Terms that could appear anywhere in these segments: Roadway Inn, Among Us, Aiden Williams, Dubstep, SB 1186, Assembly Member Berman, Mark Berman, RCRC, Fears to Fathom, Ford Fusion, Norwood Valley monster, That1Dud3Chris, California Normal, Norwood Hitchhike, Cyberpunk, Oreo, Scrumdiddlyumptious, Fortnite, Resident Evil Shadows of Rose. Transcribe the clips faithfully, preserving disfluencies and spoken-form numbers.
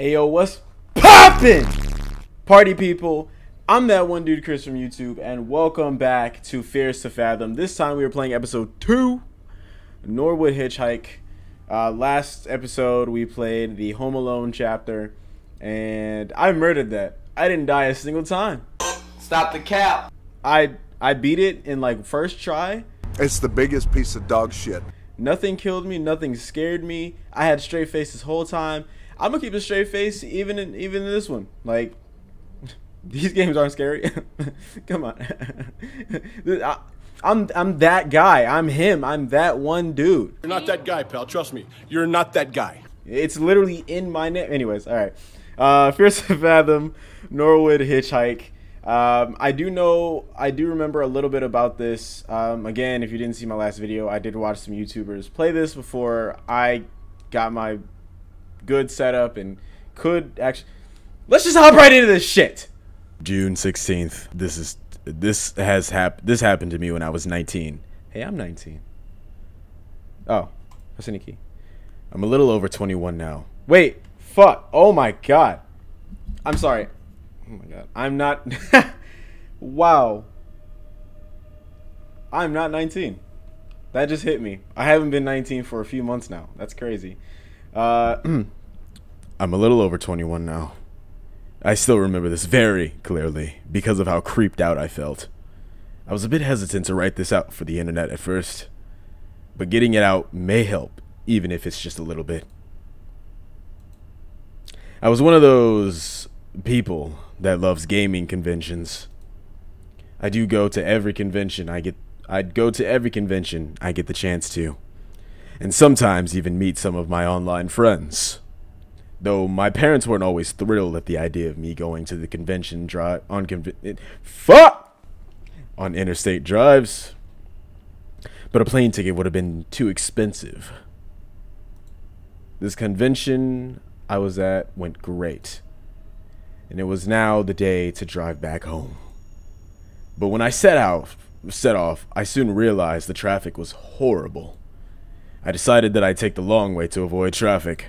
Ayo, what's poppin'? Party people, I'm that one dude, Chris from YouTube, and welcome back to Fears to Fathom. This time we are playing episode two, Norwood Hitchhike. Uh, last episode we played the Home Alone chapter, and I murdered that. I didn't die a single time. Stop the cap. I I beat it in like first try. It's the biggest piece of dog shit. Nothing killed me. Nothing scared me. I had straight face this whole time. I'm gonna keep a straight face even in even in this one. Like, these games aren't scary. Come on. I, I'm I'm that guy. I'm him. I'm that one dude. You're not that guy, pal. Trust me. You're not that guy. It's literally in my name. Anyways, all right. Uh, Fears to Fathom, Norwood Hitchhike. Um, I do know. I do remember a little bit about this. Um, again, if you didn't see my last video, I did watch some YouTubers play this before I got my good setup and could actually. Let's just hop right into this shit. June sixteenth. This is this has happened. This happened to me when I was nineteen. Hey, I'm nineteen. Oh, that's any key. I'm a little over twenty-one now. Wait, fuck. Oh my god. I'm sorry. Oh my god. I'm not. Wow. I'm not nineteen. That just hit me. I haven't been nineteen for a few months now. That's crazy. Uh, I'm a little over twenty-one now. I still remember this very clearly because of how creeped out I felt. I was a bit hesitant to write this out for the internet at first, but getting it out may help, even if it's just a little bit. I was one of those people that loves gaming conventions. I do go to every convention I get. I'd go to every convention I get the chance to. And sometimes even meet some of my online friends. Though my parents weren't always thrilled at the idea of me going to the convention drive on conv- fuck! on interstate drives. But a plane ticket would have been too expensive. This convention I was at went great. And it was now the day to drive back home. But when I set out, set off, I soon realized the traffic was horrible. I decided that I'd take the long way to avoid traffic.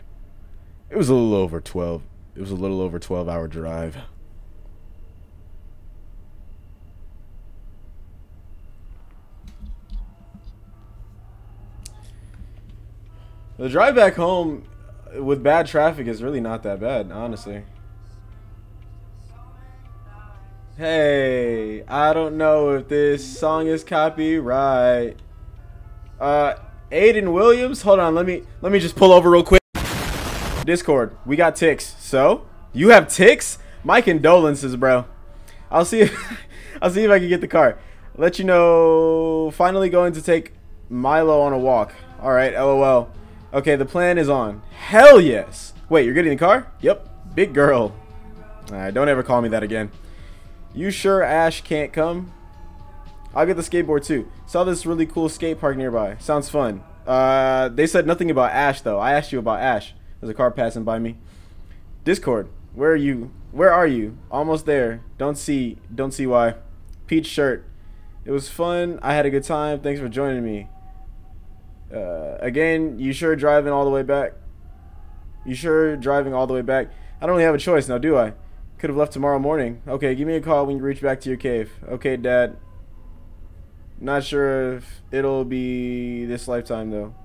It was a little over twelve. It was a little over twelve hour drive. The drive back home with bad traffic is really not that bad, honestly. Hey, I don't know if this song is copyright. Uh Aiden Williams, hold on, let me let me just pull over real quick. Discord, we got ticks. So you have ticks? My condolences, bro. I'll see if I'll see if I can get the car. Let you know. Finally going to take Milo on a walk. All right, lol. Okay, the plan is on. Hell yes. Wait, you're getting the car? Yep. Big girl. All right, don't ever call me that again. You sure Ash can't come? I'll get the skateboard too. Saw this really cool skate park nearby. Sounds fun. Uh, they said nothing about Ash though. I asked you about Ash. There's a car passing by me. Discord, where are you? Where are you? Almost there. Don't see. Don't see why. Peach shirt. It was fun. I had a good time. Thanks for joining me. Uh, again, you sure driving all the way back? You sure driving all the way back? I don't really have a choice now, do I? Could have left tomorrow morning. Okay, give me a call when you reach back to your cave. Okay, Dad. Not sure if it'll be this lifetime, though.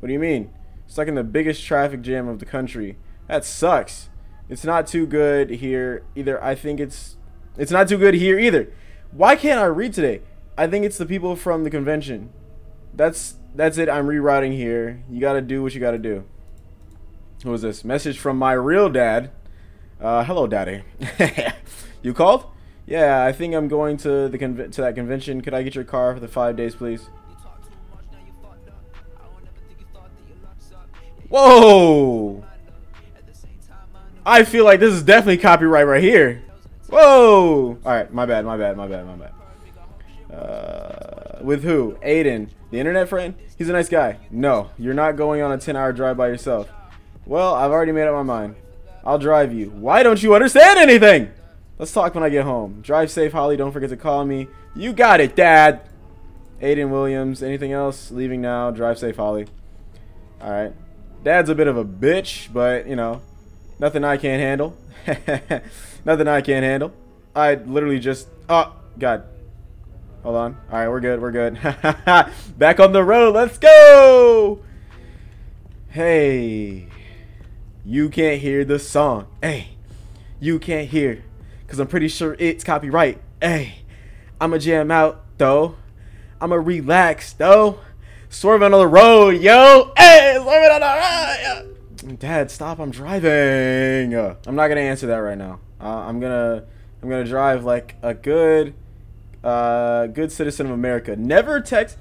What do you mean? Stuck in the biggest traffic jam of the country. That sucks. It's not too good here either. I think it's... It's not too good here either. Why can't I read today? I think it's the people from the convention. That's that's it. I'm rerouting here. You gotta do what you gotta do. What was this? Message from my real dad. Uh, hello, Daddy. You called? Yeah, I think I'm going to the conv to that convention. Could I get your car for the five days, please? Whoa! I feel like this is definitely copyright right here. Whoa! All right, my bad, my bad, my bad, my bad. Uh, with who? Aiden, the internet friend? He's a nice guy. No, you're not going on a ten hour drive by yourself. Well, I've already made up my mind. I'll drive you. Why don't you understand anything? Let's talk when I get home. Drive safe, Holly. Don't forget to call me. You got it, Dad. Aiden Williams. Anything else? Leaving now. Drive safe, Holly. All right. Dad's a bit of a bitch, but, you know, Nothing I can't handle. Nothing I can't handle. I literally just... Oh, God. Hold on. All right, we're good. We're good. Back on the road. Let's go. Hey. You can't hear the song. Hey. You can't hear. Because I'm pretty sure it's copyright. Hey. I'm going to jam out, though. I'm going to relax, though. Swerving on the road, yo. Hey, swerving on the road. Dad, stop. I'm driving. I'm not going to answer that right now. Uh, I'm going to... I'm gonna drive like a good, uh, good citizen of America. Never text.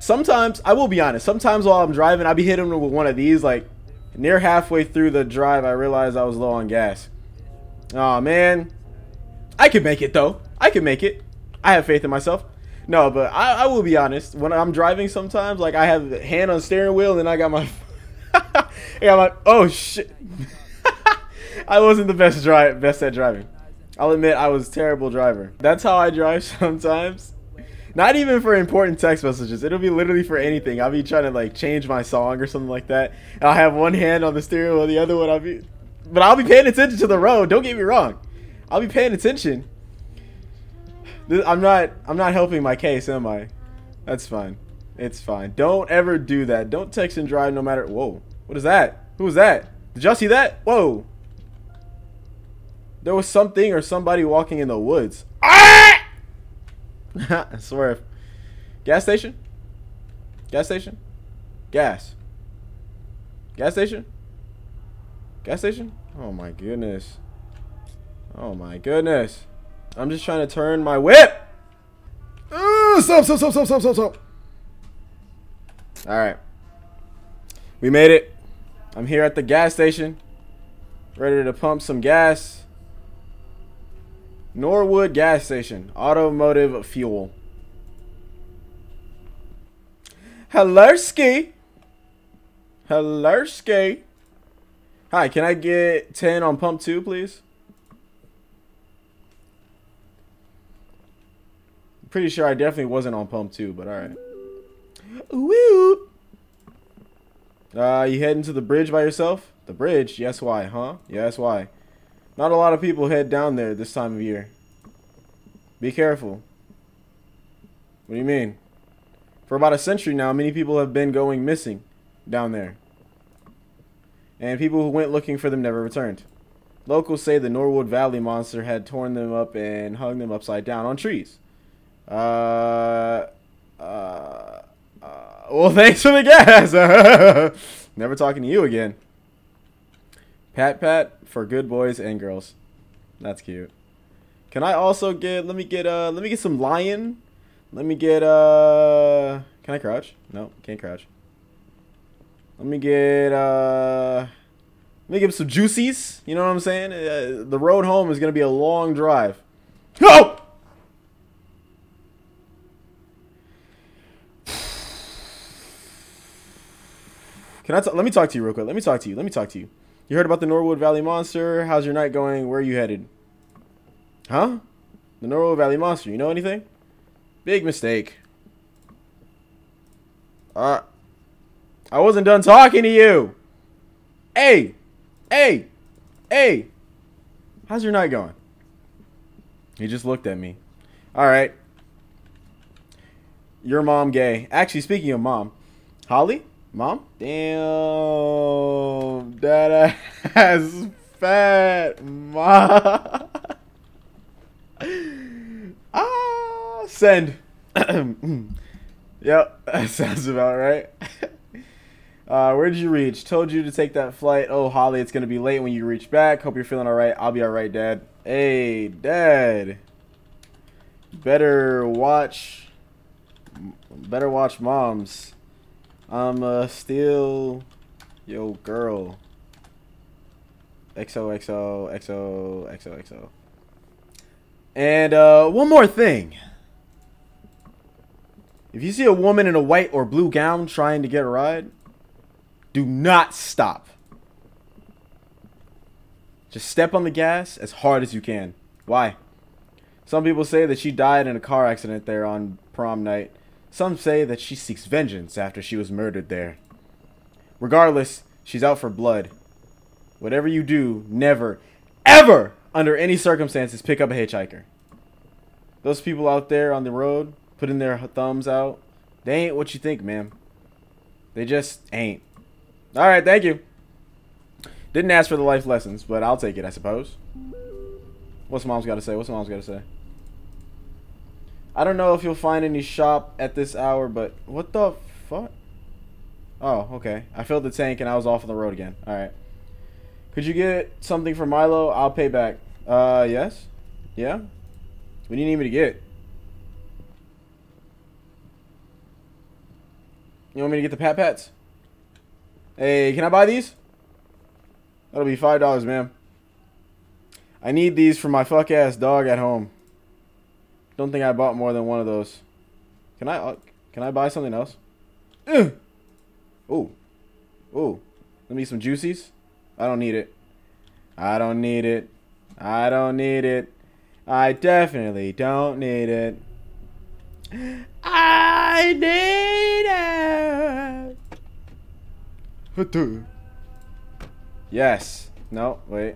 Sometimes I will be honest. Sometimes while I'm driving, I'll be hitting with one of these. Like near halfway through the drive, I realized I was low on gas. Oh man, I could make it though. I could make it. I have faith in myself. No, but I, I will be honest. When I'm driving, sometimes like I have hand on steering wheel and I got my. And I'm like, oh shit. I wasn't the best drive, best at driving. I'll admit I was a terrible driver. That's how I drive sometimes. Not even for important text messages. It'll be literally for anything. I'll be trying to like change my song or something like that. And I'll have one hand on the steering wheel, the other one I'll be... But I'll be paying attention to the road. Don't get me wrong. I'll be paying attention. I'm not, I'm not helping my case, am I? That's fine. It's fine. Don't ever do that. Don't text and drive no matter... Whoa. What is that? Who was that? Did y'all see that? Whoa. There was something or somebody walking in the woods. Ah! I swear. Gas station? Gas station? Gas. Gas station? Gas station? Oh my goodness. Oh my goodness. I'm just trying to turn my whip. Uh, stop, stop, stop, stop, stop, stop, stop. All right. We made it. I'm here at the gas station. Ready to pump some gas. Norwood gas station, automotive fuel. Hellerski. Hellerski. Hi, can I get ten on pump two, please? I'm pretty sure I definitely wasn't on pump two, but all right. Woo. Uh, you heading to the bridge by yourself? The bridge? Yes, why, huh? Yes, why? Not a lot of people head down there this time of year. Be careful. What do you mean? For about a century now, many people have been going missing down there. And people who went looking for them never returned. Locals say the Norwood Valley monster had torn them up and hung them upside down on trees. Uh, uh, uh, well, thanks for the gas. Never talking to you again. Pat Pat for good boys and girls. That's cute. Can I also get, let me get, uh, let me get some lion. Let me get, uh, can I crouch? No, can't crouch. Let me get, uh, let me get some juicies. You know what I'm saying? Uh, the road home is going to be a long drive. Go! Can I, t let me talk to you real quick. Let me talk to you. Let me talk to you. You heard about the Norwood Valley monster. How's your night going? Where are you headed? Huh? The Norwood Valley monster. You know anything? Big mistake. Uh, I wasn't done talking to you. Hey. Hey. Hey. How's your night going? He just looked at me. All right. Your mom gay. Actually, speaking of mom. Holly? Mom? Damn, that ass fat, mom. Ah, send. Yep, that sounds about right. Uh, where'd you reach? Told you to take that flight. Oh, Holly, it's gonna be late when you reach back. Hope you're feeling all right. I'll be all right, Dad. Hey, Dad. Better watch. Better watch moms. I'm uh, still yo girl. X O X O X O X O X O. And uh, one more thing. If you see a woman in a white or blue gown trying to get a ride, do not stop. Just step on the gas as hard as you can. Why? Some people say that she died in a car accident there on prom night. Some say that she seeks vengeance after she was murdered there. Regardless, she's out for blood. whatever you do, never, ever, under any circumstances, pick up a hitchhiker. Those people out there on the road putting their thumbs out, they ain't what you think, man. They just ain't. All right, thank you. Didn't ask for the life lessons, but I'll take it, I suppose. What's mom's got to say? What's mom's got to say? I don't know if you'll find any shop at this hour, but what the fuck? Oh, okay. I filled the tank and I was off on the road again. All right. Could you get something for Milo? I'll pay back. Uh, yes? Yeah? What do you need me to get? You want me to get the Pat Pats? Hey, can I buy these? That'll be five dollars, ma'am. I need these for my fuck-ass dog at home. Don't think I bought more than one of those. Can I uh, can I buy something else? Ugh. Ooh. Ooh. Let me some juicies. I don't need it. I don't need it. I don't need it. I definitely don't need it. I need it. Yes. No, wait.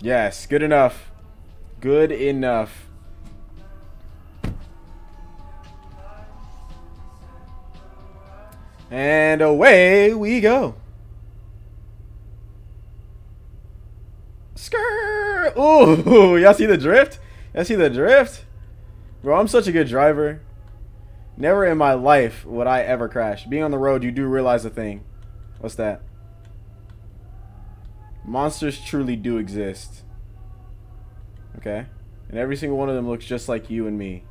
Yes, good enough. Good enough. And away we go. Skrrr! Ooh, y'all see the drift? Y'all see the drift? Bro, I'm such a good driver. Never in my life would I ever crash. Being on the road, you do realize a thing. What's that? Monsters truly do exist. Okay? And every single one of them looks just like you and me.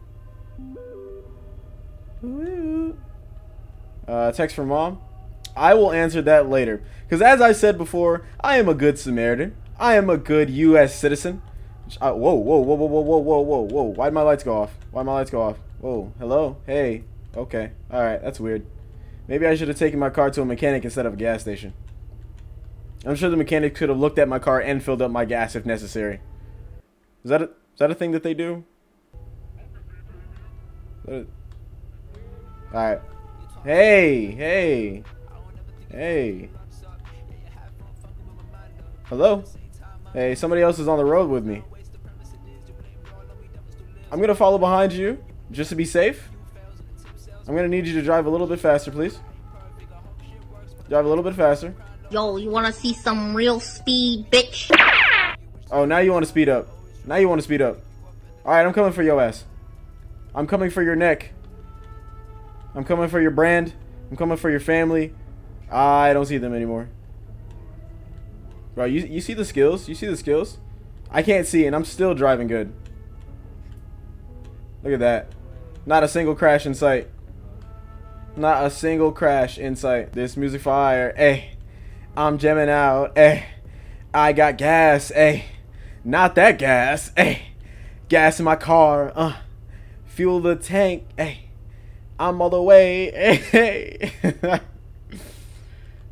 Ooh. Uh, text from mom. I will answer that later. Because as I said before, I am a good Samaritan. I am a good U S citizen. I, whoa, whoa, whoa, whoa, whoa, whoa, whoa, whoa. Why'd my lights go off? Why'd my lights go off? Whoa, hello? Hey. Okay. Alright, that's weird. Maybe I should have taken my car to a mechanic instead of a gas station. I'm sure the mechanic could have looked at my car and filled up my gas if necessary. Is that a, is that a thing that they do? Alright. Hey, hey, hey. Hello? Hey, somebody else is on the road with me. I'm gonna follow behind you, just to be safe. I'm gonna need you to drive a little bit faster, please. Drive a little bit faster. Yo, you wanna see some real speed, bitch? Oh, now you wanna speed up. Now you wanna speed up. Alright, I'm coming for your ass. I'm coming for your neck. I'm coming for your brand. I'm coming for your family. I don't see them anymore. Bro, you, you see the skills? You see the skills? I can't see, and I'm still driving good. Look at that. Not a single crash in sight. Not a single crash in sight. This music fire. Hey, I'm jamming out. Hey, I got gas. Hey, not that gas. Hey, gas in my car. Uh, fuel the tank. Hey. I'm all the way. Hey, hey.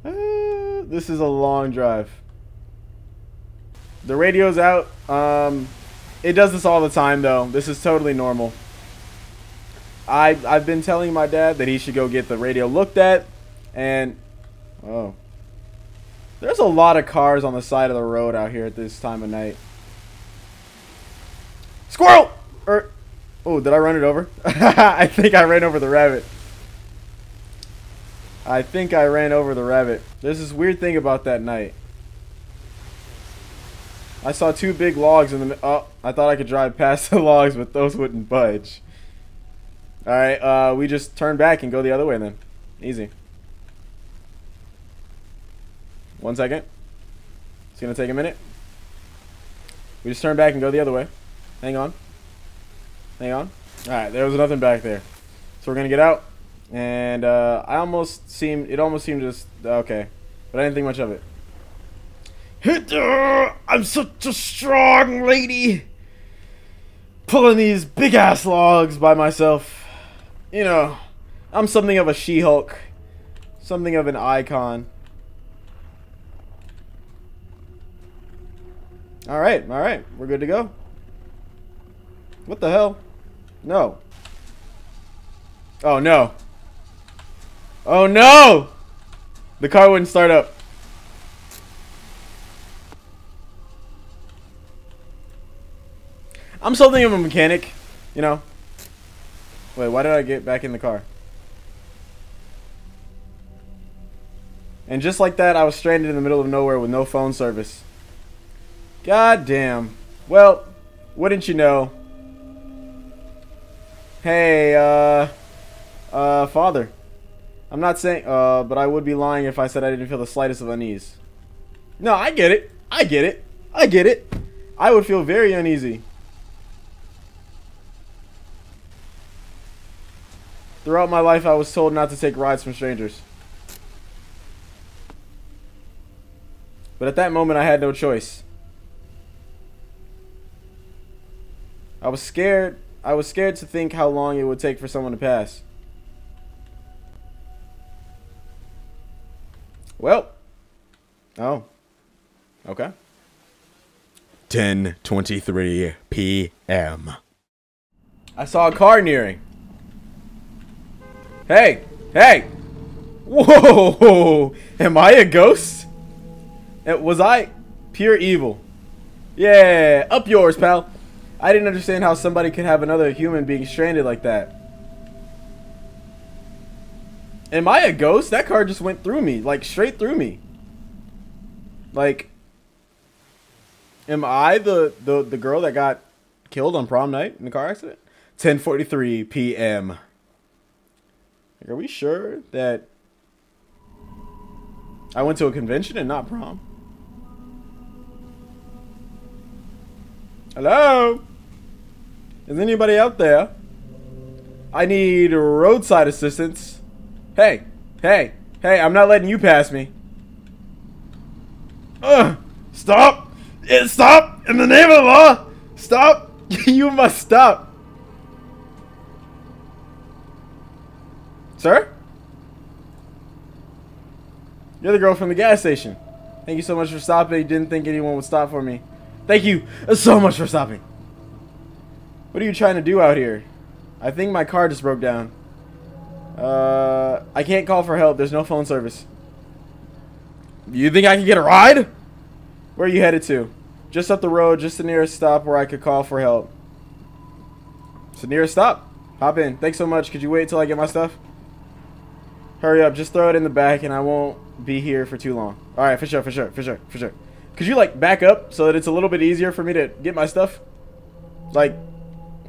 uh, this is a long drive. The radio's out. Um, it does this all the time, though. This is totally normal. I I've been telling my dad that he should go get the radio looked at, and oh, there's a lot of cars on the side of the road out here at this time of night. Squirrel. Er, Oh, did I run it over? I think I ran over the rabbit. I think I ran over the rabbit. There's this weird thing about that night. I saw two big logs in the... Oh, I thought I could drive past the logs, but those wouldn't budge. Alright, uh, we just turn back and go the other way then. Easy. One second. It's gonna take a minute. We just turn back and go the other way. Hang on. Hang on. Alright, there was nothing back there. So we're going to get out. And uh, I almost seemed... It almost seemed just... Okay. But I didn't think much of it. Hit, uh, I'm such a strong lady. Pulling these big-ass logs by myself. You know, I'm something of a She-Hulk. Something of an icon. Alright, alright. We're good to go. What the hell? No. Oh, no. Oh, no! The car wouldn't start up. I'm something of a mechanic, you know. Wait, why did I get back in the car? And just like that, I was stranded in the middle of nowhere with no phone service. God damn. Well, wouldn't you know? Hey, uh, uh, father. I'm not saying, uh, but I would be lying if I said I didn't feel the slightest of unease. No, I get it. I get it. I get it. I would feel very uneasy. Throughout my life, I was told not to take rides from strangers. But at that moment, I had no choice. I was scared. I was scared to think how long it would take for someone to pass. Well. Oh. Okay. ten twenty-three p m I saw a car nearing. Hey! Hey! Whoa! Am I a ghost? Was I pure evil? Yeah! Up yours, pal! I didn't understand how somebody could have another human being stranded like that. Am I a ghost? That car just went through me. Like, straight through me. Like... Am I the, the, the girl that got killed on prom night in a car accident? ten forty-three p m Are we sure that I went to a convention and not prom? Hello? Is anybody out there? I need roadside assistance. Hey, hey, hey, I'm not letting you pass me. Ugh, stop! Stop! In the name of the law! Stop! You must stop! Sir? You're the girl from the gas station. Thank you so much for stopping. Didn't think anyone would stop for me. Thank you so much for stopping. What are you trying to do out here? I think my car just broke down. Uh, I can't call for help. There's no phone service. You think I can get a ride? Where are you headed to? Just up the road, just the nearest stop where I could call for help. It's the nearest stop. Hop in. Thanks so much. Could you wait till I get my stuff? Hurry up, just throw it in the back and I won't be here for too long. Alright, for sure, for sure, for sure, for sure. Could you, like, back up so that it's a little bit easier for me to get my stuff? Like,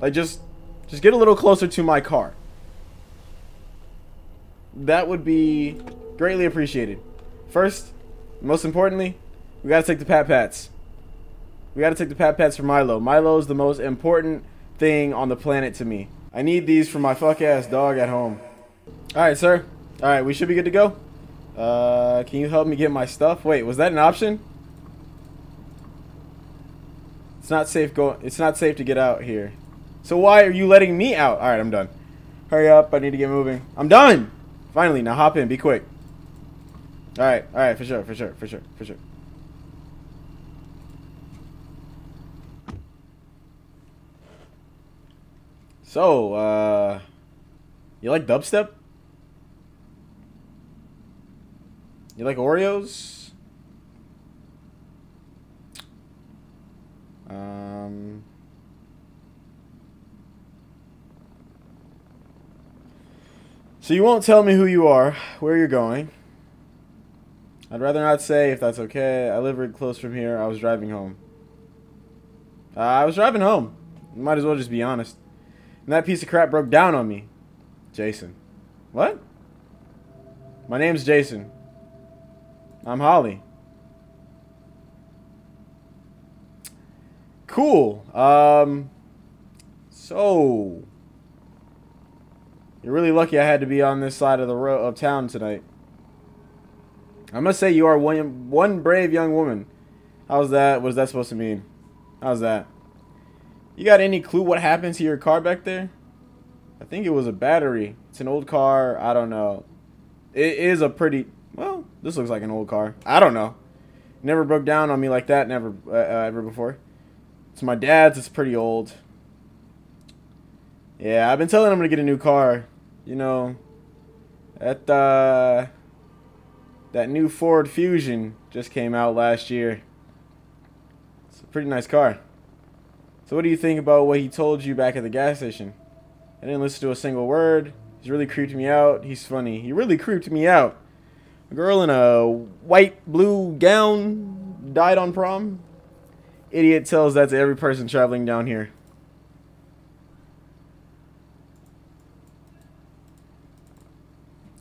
like just, just get a little closer to my car. That would be greatly appreciated. First, most importantly, we gotta take the Pat-Pats. We gotta take the Pat-Pats for Milo. Milo's the most important thing on the planet to me. I need these for my fuck-ass dog at home. Alright, sir. Alright, we should be good to go. Uh, can you help me get my stuff? Wait, was that an option? It's not safe going. It's not safe to get out here. So why are you letting me out? Alright, I'm done. Hurry up, I need to get moving. I'm done! Finally, now hop in, be quick. Alright, alright, for sure, for sure, for sure, for sure. So, uh... you like dubstep? You like Oreos? Um. So you won't tell me who you are, where you're going. I'd rather not say if that's okay. I live really close from here. I was driving home. Uh, I was driving home. Might as well just be honest. And that piece of crap broke down on me. Jason. What? My name's Jason. I'm Holly. Cool. Um, so you're really lucky I had to be on this side of the road of town tonight. I must say you are one, one brave young woman. How's that? What's that supposed to mean? How's that? You got any clue what happened to your car back there? I think it was a battery. It's an old car. I don't know. It is a pretty... Well, this looks like an old car. I don't know. Never broke down on me like that. Never uh, ever before. It's my dad's. It's pretty old. Yeah, I've been telling him to get a new car. You know, at the... That new Ford Fusion just came out last year. It's a pretty nice car. So what do you think about what he told you back at the gas station? I didn't listen to a single word. He's really creeped me out. He's funny. He really creeped me out. A girl in a white blue gown died on prom. Idiot tells that to every person traveling down here.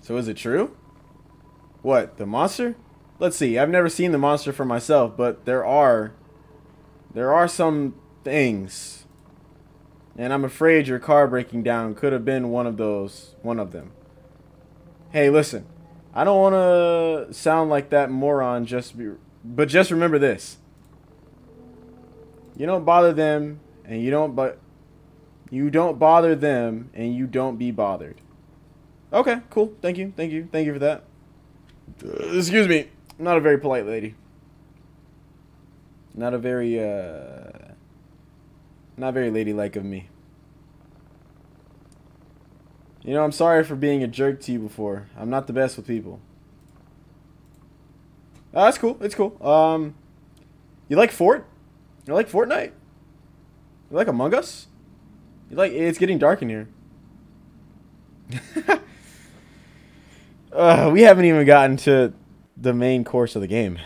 So is it true? What, the monster? Let's see. I've never seen the monster for myself, but there are there are some things. And I'm afraid your car breaking down could have been one of those, one of them. Hey, listen. I don't want to sound like that moron, just be, but just remember this. You don't bother them, and you don't but you don't bother them, and you don't be bothered. Okay, cool. Thank you. Thank you. Thank you for that. Uh, excuse me. I'm not a very polite lady. Not a very uh not very ladylike of me. You know, I'm sorry for being a jerk to you before. I'm not the best with people. Oh, that's cool. It's cool. Um, you like Fort? You like Fortnite? You like Among Us? You like? It's getting dark in here. uh, we haven't even gotten to the main course of the game.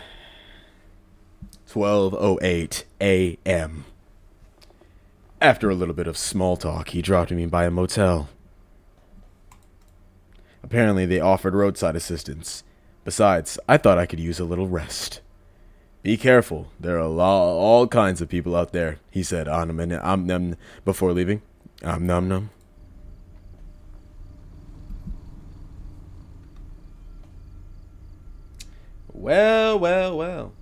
twelve oh eight a m After a little bit of small talk, he dropped me by a motel. Apparently, they offered roadside assistance. Besides, I thought I could use a little rest. Be careful. There are all kinds of people out there, he said om nom om nom before leaving. Om nom nom. Well, well, well.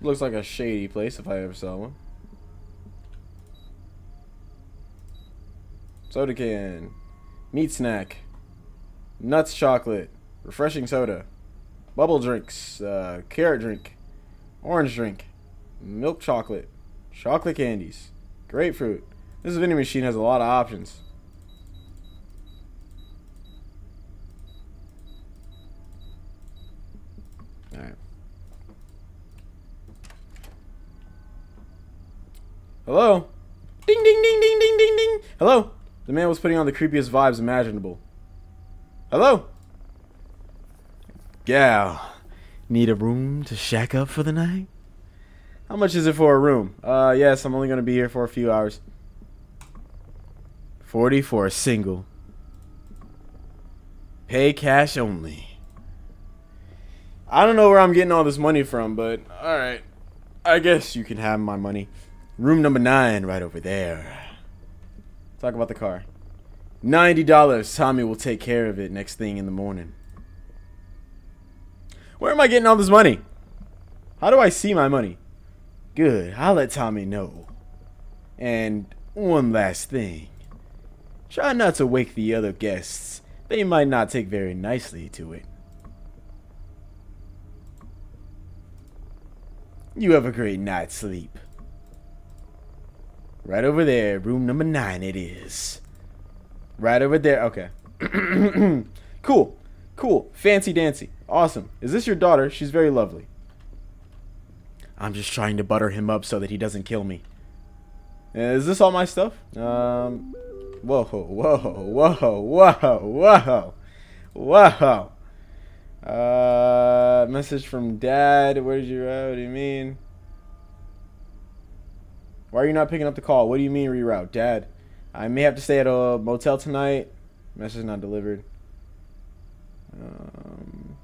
Looks like a shady place if I ever saw one. Soda can, meat snack, nuts chocolate, refreshing soda, bubble drinks, uh, carrot drink, orange drink, milk chocolate, chocolate candies, grapefruit. This vending machine has a lot of options. Alright. Hello? Ding ding ding ding ding ding ding! Hello? The man was putting on the creepiest vibes imaginable. Hello? Gal, need a room to shack up for the night? How much is it for a room? Uh, yes, I'm only going to be here for a few hours. forty for a single. Pay cash only. I don't know where I'm getting all this money from, but alright. I guess you can have my money. Room number nine right over there. Talk about the car. ninety dollars. Tommy will take care of it next thing in the morning. Where am I getting all this money? How do I see my money? Good. I'll let Tommy know. And one last thing. Try not to wake the other guests. They might not take very nicely to it. You have a great night's sleep. Right over there, room number nine it is. Right over there, okay. Cool, cool, fancy dancy, awesome. Is this your daughter? She's very lovely. I'm just trying to butter him up so that he doesn't kill me. Is this all my stuff? Um, whoa, whoa, whoa, whoa, whoa, whoa. Uh, message from dad, where did you, uh, what do you mean? Why are you not picking up the call? What do you mean reroute? Dad, I may have to stay at a motel tonight. Message not delivered. Um,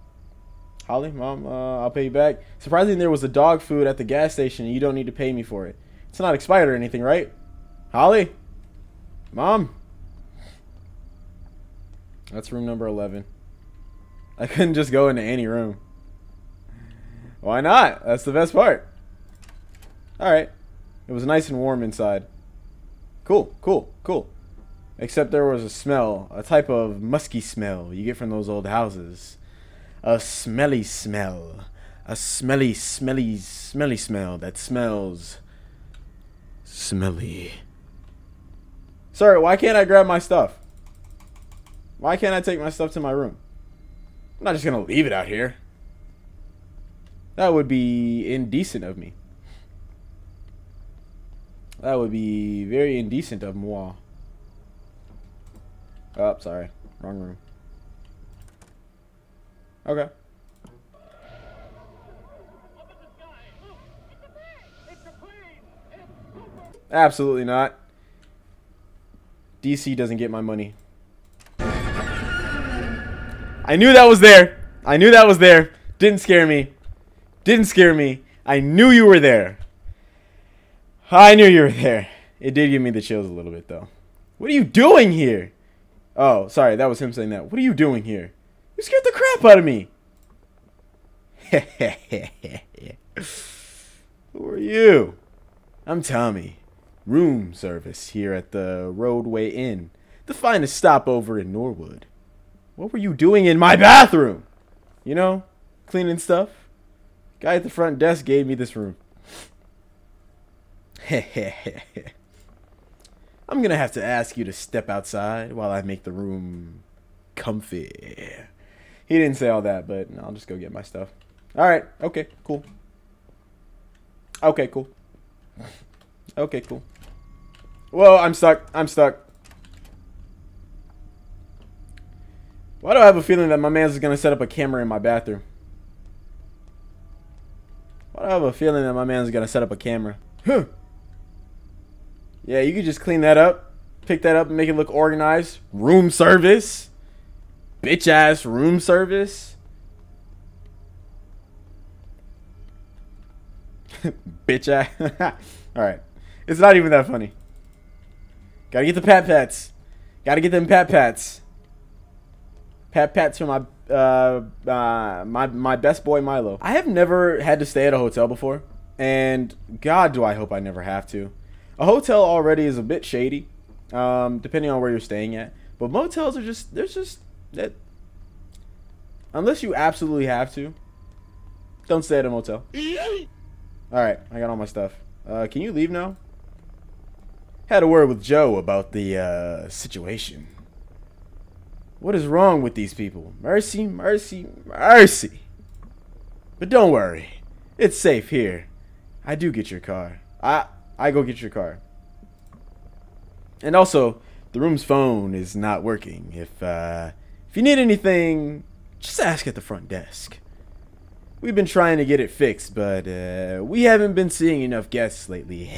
Holly, Mom, uh, I'll pay you back. Surprisingly, there was a dog food at the gas station and you don't need to pay me for it. It's not expired or anything, right? Holly? Mom? That's room number eleven. I couldn't just go into any room. Why not? That's the best part. All right. It was nice and warm inside. Cool, cool, cool. Except there was a smell, a type of musky smell you get from those old houses. A smelly smell. A smelly, smelly, smelly smell that smells smelly. Sir, why can't I grab my stuff? Why can't I take my stuff to my room? I'm not just gonna leave it out here. That would be indecent of me. That would be very indecent of moi. Oh, sorry. Wrong room. Okay. Absolutely not. D C doesn't get my money. I knew that was there. I knew that was there. Didn't scare me. Didn't scare me. I knew you were there. I knew you were there. It did give me the chills a little bit, though. What are you doing here? Oh, sorry. That was him saying that. What are you doing here? You scared the crap out of me. Who are you? I'm Tommy. Room service here at the Roadway Inn. The finest stopover in Norwood. What were you doing in my bathroom? You know, cleaning stuff. Guy at the front desk gave me this room. I'm gonna have to ask you to step outside while I make the room comfy. He didn't say all that, but I'll just go get my stuff. Alright, okay, cool. Okay, cool. Okay, cool. Whoa, I'm stuck. I'm stuck. Why do I have a feeling that my man's gonna set up a camera in my bathroom? Why do I have a feeling that my man's gonna set up a camera? Huh. Yeah, you could just clean that up. Pick that up and make it look organized. Room service. Bitch ass room service. Bitch ass. Alright. It's not even that funny. Gotta get the pat pats. Gotta get them pat pats. Pat pats for my uh, uh my my best boy Milo. I have never had to stay at a hotel before. And God, do I hope I never have to. A hotel already is a bit shady, um, depending on where you're staying at. But motels are just, there's just, that, unless you absolutely have to, don't stay at a motel. Alright, I got all my stuff. Uh, can you leave now? Had a word with Joe about the uh, situation. What is wrong with these people? Mercy, mercy, mercy. But don't worry. It's safe here. I do get your car. I I go get your car. And also, the room's phone is not working. If uh, if you need anything, just ask at the front desk. We've been trying to get it fixed, but uh, we haven't been seeing enough guests lately.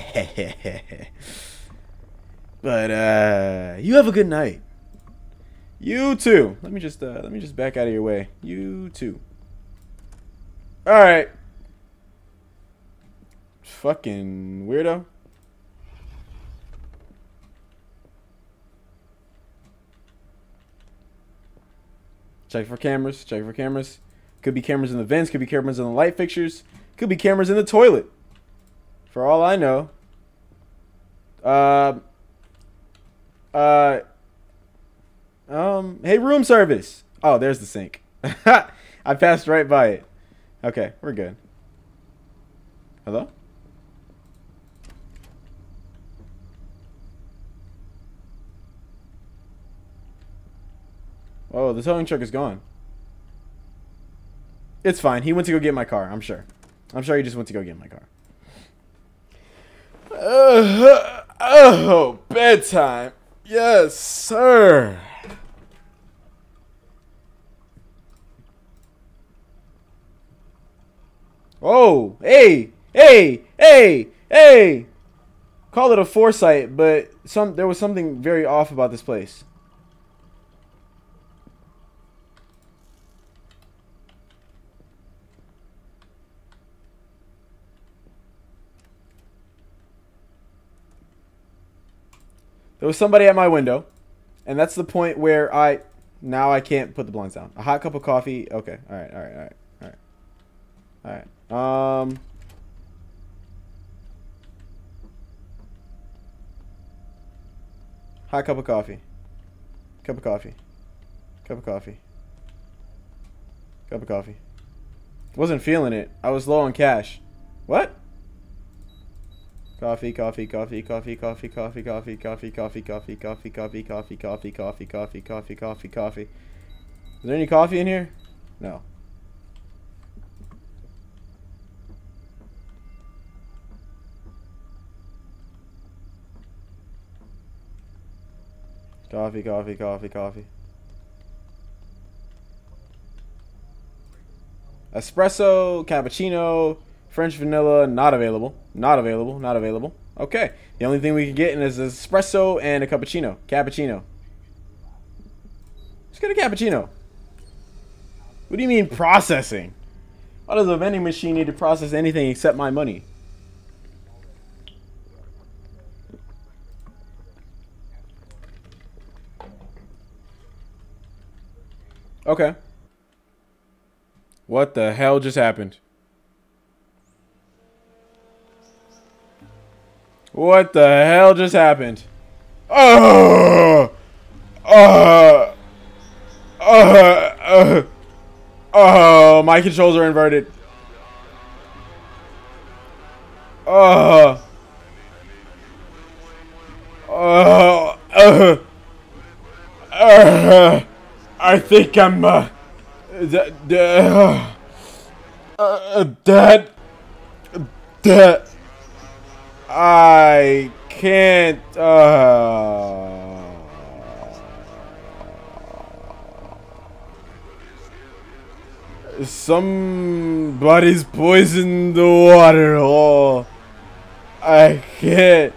But uh, you have a good night. You too. Let me just uh, let me just back out of your way. You too. All right. Fucking weirdo. Check for cameras. Check for cameras. Could be cameras in the vents. Could be cameras in the light fixtures. Could be cameras in the toilet. For all I know. Uh. Uh. Um. Hey, room service. Oh, there's the sink. I passed right by it. Okay, we're good. Hello? Oh, the towing truck is gone. It's fine. He went to go get my car, I'm sure. I'm sure he just went to go get my car. Uh, oh, bedtime. Yes, sir. Oh, hey, hey, hey, hey. Call it a foresight, but some there was something very off about this place. There was somebody at my window, and that's the point where I, now I can't put the blinds down. A hot cup of coffee. Okay. All right. All right. All right. All right. Um. Hot cup of coffee. Cup of coffee. Cup of coffee. Cup of coffee. Wasn't feeling it. I was low on cash. What? Coffee, coffee, coffee, coffee, coffee, coffee, coffee, coffee, coffee, coffee, coffee, coffee, coffee, coffee, coffee, coffee, coffee, coffee, coffee. Is there any coffee in here? No. Coffee, coffee, coffee, coffee. Espresso, cappuccino, French vanilla, not available. Not available, not available. Okay. The only thing we can get is espresso and a cappuccino. Cappuccino. Let's get a cappuccino. What do you mean processing? Why does a vending machine need to process anything except my money? Okay. What the hell just happened? What the hell just happened? Oh! Oh! Oh! Oh! My controls are inverted. Oh! Oh! Oh! Oh! I think I'm uh, d d uh, uh dead. Dead. I can't. Uh... Somebody's poisoned the water hole. Oh, I can't.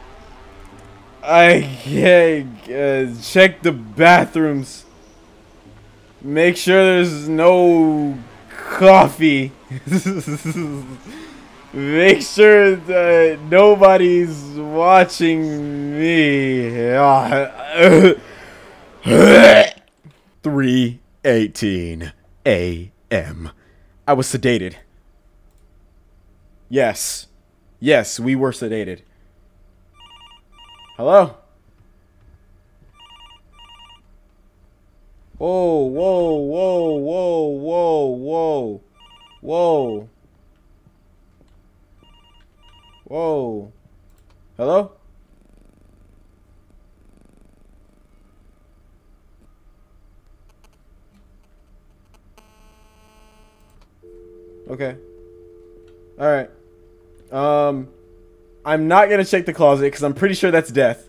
I can't uh, check the bathrooms. Make sure there's no coffee. Make sure that nobody's watching me. three eighteen A M I was sedated. Yes. Yes, we were sedated. Hello? Whoa, whoa, whoa, whoa, whoa, whoa, whoa, whoa, hello? Okay. All right. Um, I'm not gonna check the closet because I'm pretty sure that's death.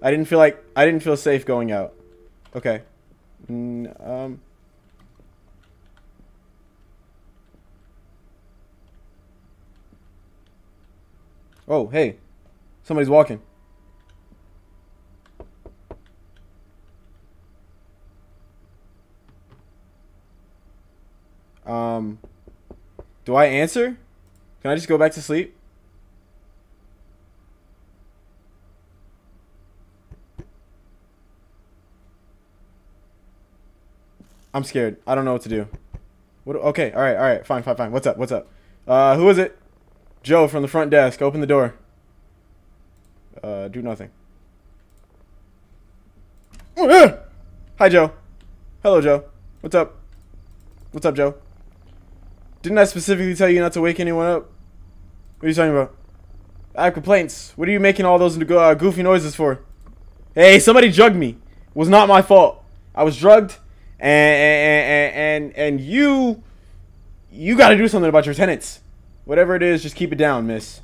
I didn't feel like, I didn't feel safe going out. Okay. Mm, um. Oh, hey. Somebody's walking. Um. Do I answer? Can I just go back to sleep? I'm scared. I don't know what to do. What? Okay. All right. All right. Fine. Fine. Fine. What's up? What's up? Uh, who is it? Joe from the front desk. Open the door. Uh, do nothing. Hi, Joe. Hello, Joe. What's up? What's up, Joe? Didn't I specifically tell you not to wake anyone up? What are you talking about? I have complaints. What are you making all those uh, goofy noises for? Hey, somebody drugged me. It was not my fault. I was drugged. And, and, and, and you, you got to do something about your tenants. Whatever it is, just keep it down, miss.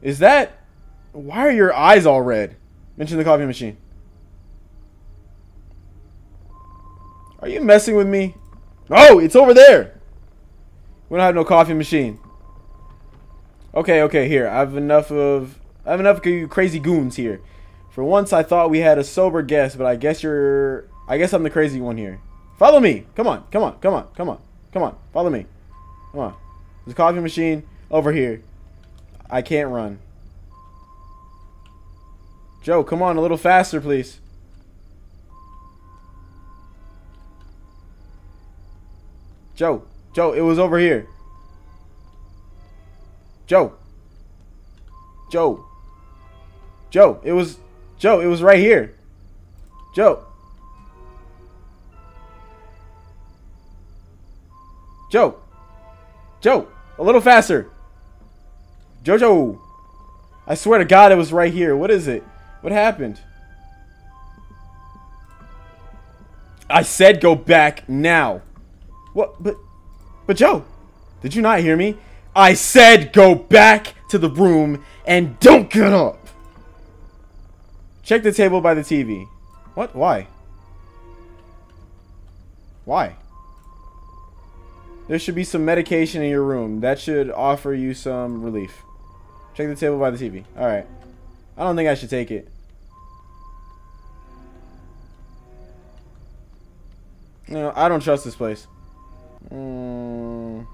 Is that, why are your eyes all red? Mention the coffee machine. Are you messing with me? Oh, it's over there. We don't have no coffee machine. Okay, okay, here. I have enough of, I have enough of you crazy goons here. For once, I thought we had a sober guest, but I guess you're... I guess I'm the crazy one here. Follow me. Come on. Come on. Come on. Come on. Come on. Follow me. Come on. There's a coffee machine over here. I can't run. Joe, come on a little faster, please. Joe. Joe, it was over here. Joe. Joe. Joe, it was... Joe, it was right here. Joe. Joe, Joe, a little faster. Jojo, I swear to God, it was right here. What is it? What happened? I said go back now. What? But, but Joe, did you not hear me? I said go back to the room and don't get up. Check the table by the T V. What? Why? Why? There should be some medication in your room. That should offer you some relief. Check the table by the T V. Alright. I don't think I should take it. No, I don't trust this place. Mm.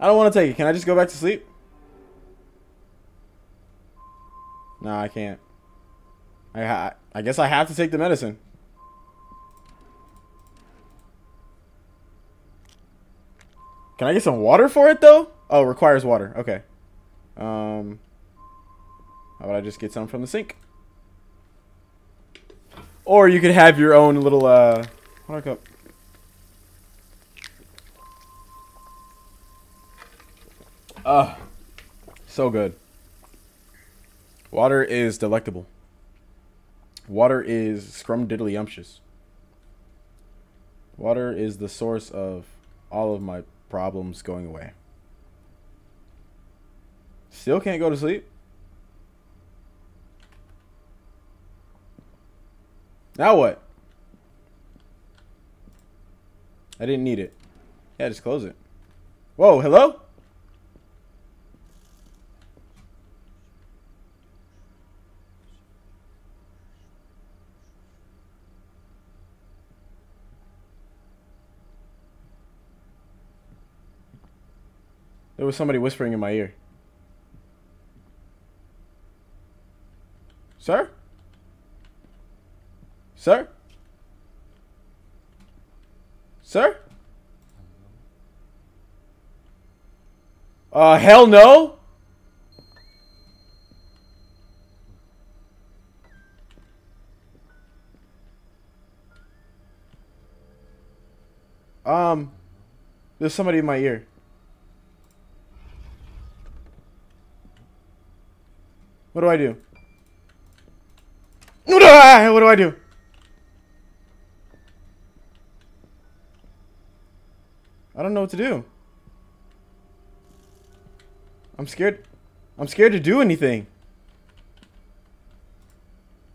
I don't want to take it. Can I just go back to sleep? No, I can't. I, I, I guess I have to take the medicine. Can I get some water for it, though? Oh, it requires water. Okay. Um, how about I just get some from the sink? Or you could have your own little, uh... water cup. Ugh. So good. Water is delectable. Water is scrumdiddlyumptious. Water is the source of all of my... problems going away. Still can't go to sleep. Now what? I didn't need it. Yeah, just close it. Whoa, hello? There was somebody whispering in my ear. Sir? Sir? Sir? Uh, hell no! Um, there's somebody in my ear. What do I do? What do I do? I don't know what to do. I'm scared. I'm scared to do anything.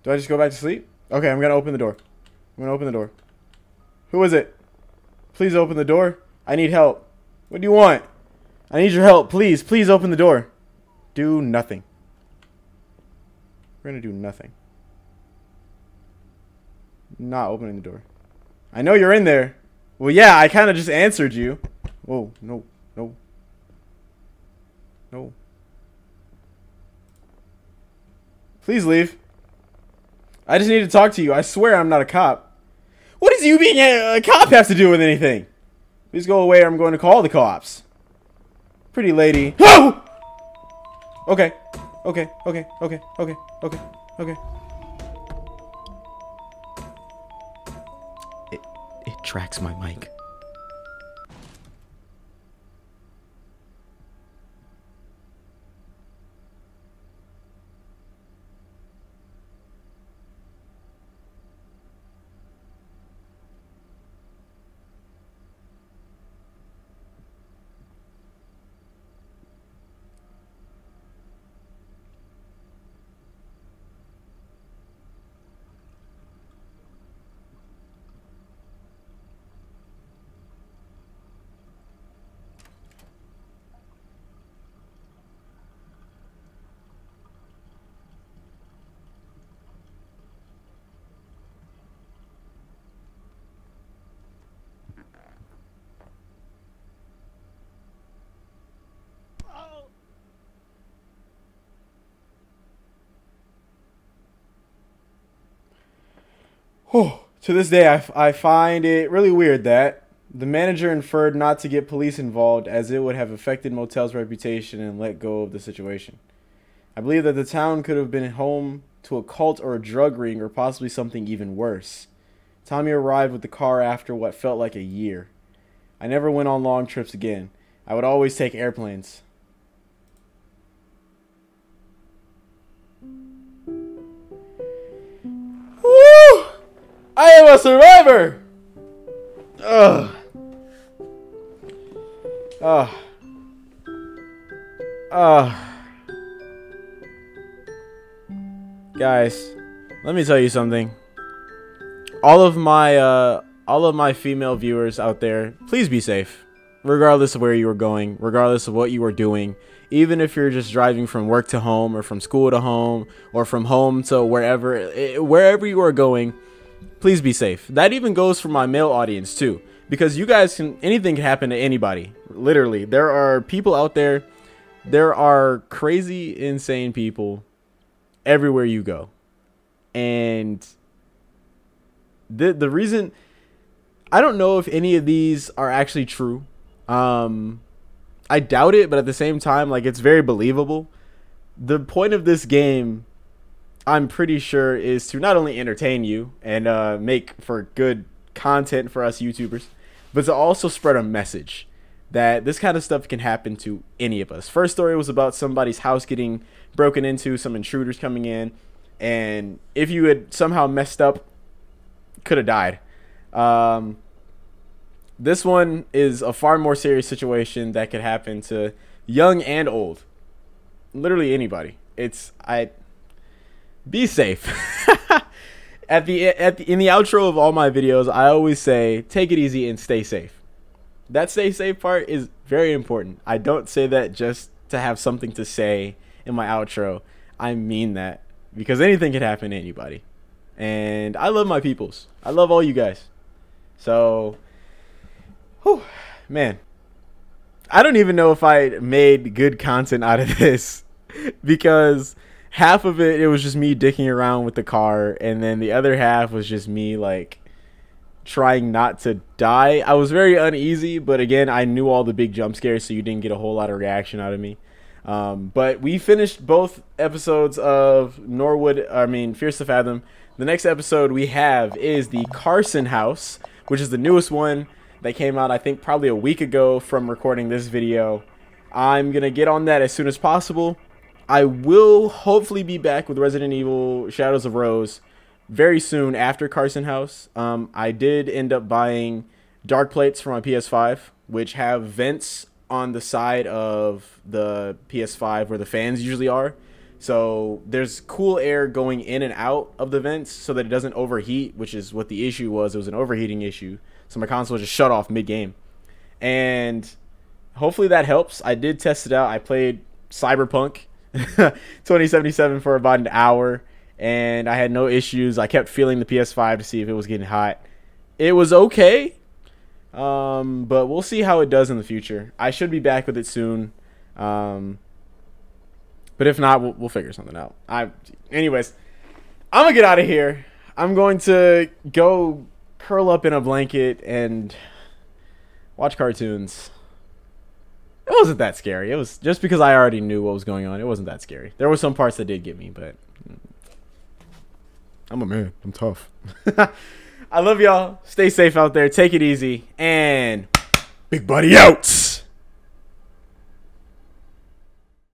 Do I just go back to sleep? Okay, I'm gonna open the door. I'm gonna open the door. Who is it? Please open the door. I need help. What do you want? I need your help. Please, please open the door. Do nothing. We're gonna do nothing. Not opening the door. I know you're in there. Well, yeah, I kind of just answered you. Whoa, no, no. No. Please leave. I just need to talk to you. I swear I'm not a cop. What does you being a, a cop have to do with anything? Please go away or I'm going to call the cops. Pretty lady. Oh! Okay. Okay, okay, okay, okay, okay, okay. It, it tracks my mic. Oh, to this day, I, I find it really weird that the manager inferred not to get police involved as it would have affected Motel's reputation and let go of the situation. I believe that the town could have been home to a cult or a drug ring or possibly something even worse. Tommy arrived with the car after what felt like a year. I never went on long trips again. I would always take airplanes. Woo! I am a survivor! Ugh. Ugh. Ugh. Guys, let me tell you something. All of my, uh, all of my female viewers out there, please be safe. Regardless of where you are going, regardless of what you are doing, even if you're just driving from work to home or from school to home or from home to wherever, it, wherever you are going, please be safe. That even goes for my male audience too, because you guys can, anything can happen to anybody. Literally, there are people out there. There are crazy, insane people everywhere you go. And the the reason, I don't know if any of these are actually true. um I doubt it, but at the same time, like, it's very believable. The point of this game, I'm pretty sure, is to not only entertain you and uh make for good content for us YouTubers, but to also spread a message that this kind of stuff can happen to any of us. First story was about somebody's house getting broken into, some intruders coming in, and if you had somehow messed up, could have died. Um, this one is a far more serious situation that could happen to young and old. Literally anybody. It's, I, be safe. at the, at the, in the outro of all my videos, I always say, take it easy and stay safe. That stay safe part is very important. I don't say that just to have something to say in my outro. I mean that because anything can happen to anybody. And I love my peoples. I love all you guys. So, whew, man, I don't even know if I made good content out of this, because half of it, it was just me dicking around with the car. And then the other half was just me, like, trying not to die. I was very uneasy, but again, I knew all the big jump scares, so you didn't get a whole lot of reaction out of me. Um, but we finished both episodes of Norwood, I mean, Fears to Fathom. The next episode we have is the Carson House, which is the newest one that came out, I think, probably a week ago from recording this video. I'm going to get on that as soon as possible. I will hopefully be back with Resident Evil Shadows of Rose very soon after Carson House. um, I did end up buying dark plates for my P S five, which have vents on the side of the P S five where the fans usually are, so there's cool air going in and out of the vents so that it doesn't overheat, which is what the issue was. It was an overheating issue, so my console just shut off mid-game, and hopefully that helps. I did test it out. I played Cyberpunk twenty seventy-seven for about an hour, and I had no issues. I kept feeling the P S five to see if it was getting hot. It was okay, um, but we'll see how it does in the future. I should be back with it soon, um, but if not, we'll, we'll figure something out. I, anyways, I'm gonna get out of here. I'm going to go curl up in a blanket and watch cartoons. It wasn't that scary. It was just because I already knew what was going on. It wasn't that scary. There were some parts that did get me, but I'm a man. I'm tough. I love y'all. Stay safe out there. Take it easy. And Big Buddy out.